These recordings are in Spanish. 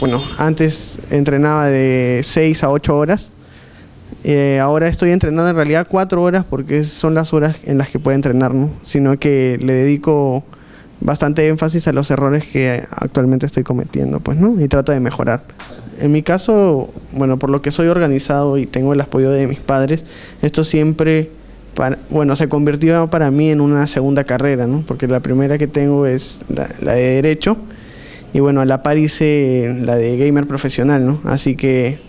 Bueno, antes entrenaba de 6 a 8 horas, ahora estoy entrenando en realidad 4 horas porque son las horas en las que puedo entrenar, ¿no? Sino que le dedico bastante énfasis a los errores que actualmente estoy cometiendo, pues, ¿no? Y trato de mejorar. En mi caso, bueno, por lo que soy organizado y tengo el apoyo de mis padres, esto siempre, se convirtió para mí en una segunda carrera, ¿no? Porque la primera que tengo es la de Derecho, y bueno, a la par hice la de gamer profesional, ¿no? Así que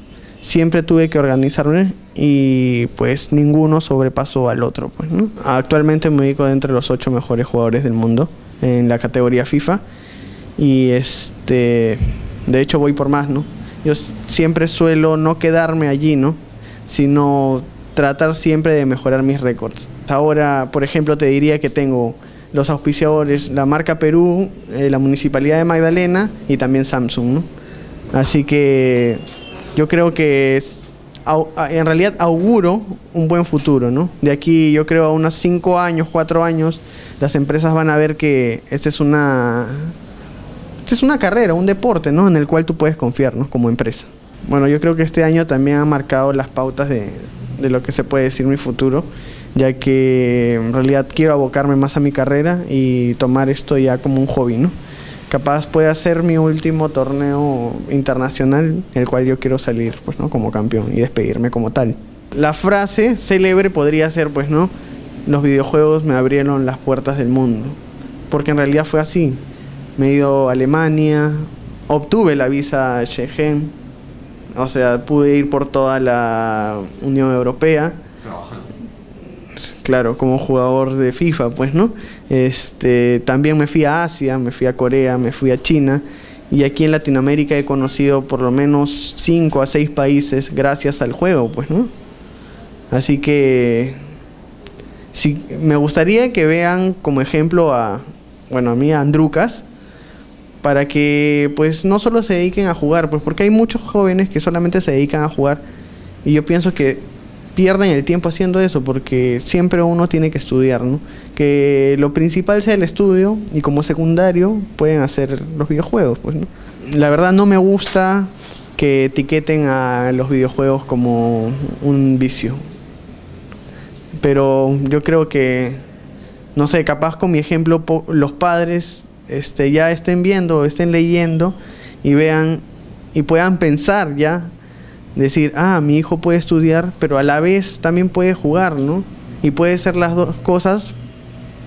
siempre tuve que organizarme y pues ninguno sobrepasó al otro, pues, ¿no? Actualmente me dedico entre los 8 mejores jugadores del mundo en la categoría FIFA y de hecho voy por más, ¿no? Yo siempre suelo no quedarme allí, ¿no? Sino tratar siempre de mejorar mis récords. Ahora, por ejemplo, te diría que tengo los auspiciadores, la marca Perú, la Municipalidad de Magdalena y también Samsung, ¿no? Así que yo creo que en realidad auguro un buen futuro, ¿no? De aquí yo creo a unos 5 años, 4 años, las empresas van a ver que esta es una carrera, un deporte, ¿no? En el cual tú puedes confiar, ¿no? Como empresa. Bueno, yo creo que este año también ha marcado las pautas de lo que se puede decir mi futuro, ya que en realidad quiero abocarme más a mi carrera y tomar esto ya como un hobby, ¿no? Capaz pueda ser mi último torneo internacional, el cual yo quiero salir, pues, ¿no? Como campeón y despedirme como tal. La frase célebre podría ser, pues, ¿no? Los videojuegos me abrieron las puertas del mundo, porque en realidad fue así. Me he ido a Alemania, obtuve la visa Schengen, o sea, pude ir por toda la Unión Europea. Claro, como jugador de FIFA, pues, ¿no? También me fui a Asia, me fui a Corea, me fui a China. Y aquí en Latinoamérica he conocido por lo menos 5 a 6 países gracias al juego, pues, ¿no? Así que sí, me gustaría que vean como ejemplo a mí, a Andrucas, para que, pues, no solo se dediquen a jugar, pues, porque hay muchos jóvenes que solamente se dedican a jugar y yo pienso que pierden el tiempo haciendo eso, porque siempre uno tiene que estudiar, ¿no? Que lo principal sea el estudio y como secundario pueden hacer los videojuegos, pues, ¿no? La verdad no me gusta que etiqueten a los videojuegos como un vicio, pero yo creo que, no sé, capaz con mi ejemplo los padres ya estén viendo, estén leyendo y vean y puedan pensar ya, decir, ah, mi hijo puede estudiar, pero a la vez también puede jugar, ¿no? Y puede ser las dos cosas,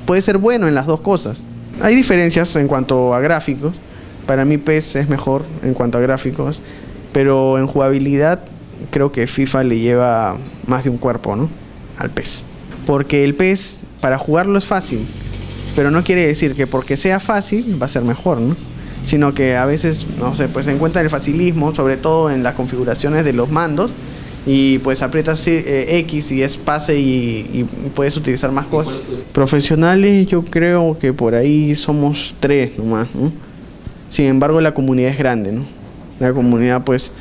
puede ser bueno en las dos cosas. Hay diferencias en cuanto a gráficos. Para mí PES es mejor en cuanto a gráficos, pero en jugabilidad creo que FIFA le lleva más de un cuerpo, ¿no? Al PES. Porque el PES, para jugarlo es fácil, pero no quiere decir que porque sea fácil va a ser mejor, ¿no? Sino que a veces, no sé, pues se encuentra el facilismo, sobre todo en las configuraciones de los mandos, y pues aprietas X y es pase y puedes utilizar más cosas. Profesionales yo creo que por ahí somos 3 nomás, ¿no? Sin embargo, la comunidad es grande, ¿no? La comunidad, pues,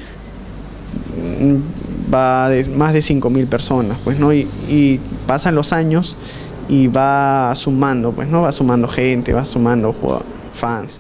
va de más de 5.000 personas, pues, ¿no? Y pasan los años y va sumando, pues, ¿no? Va sumando gente, va sumando fans.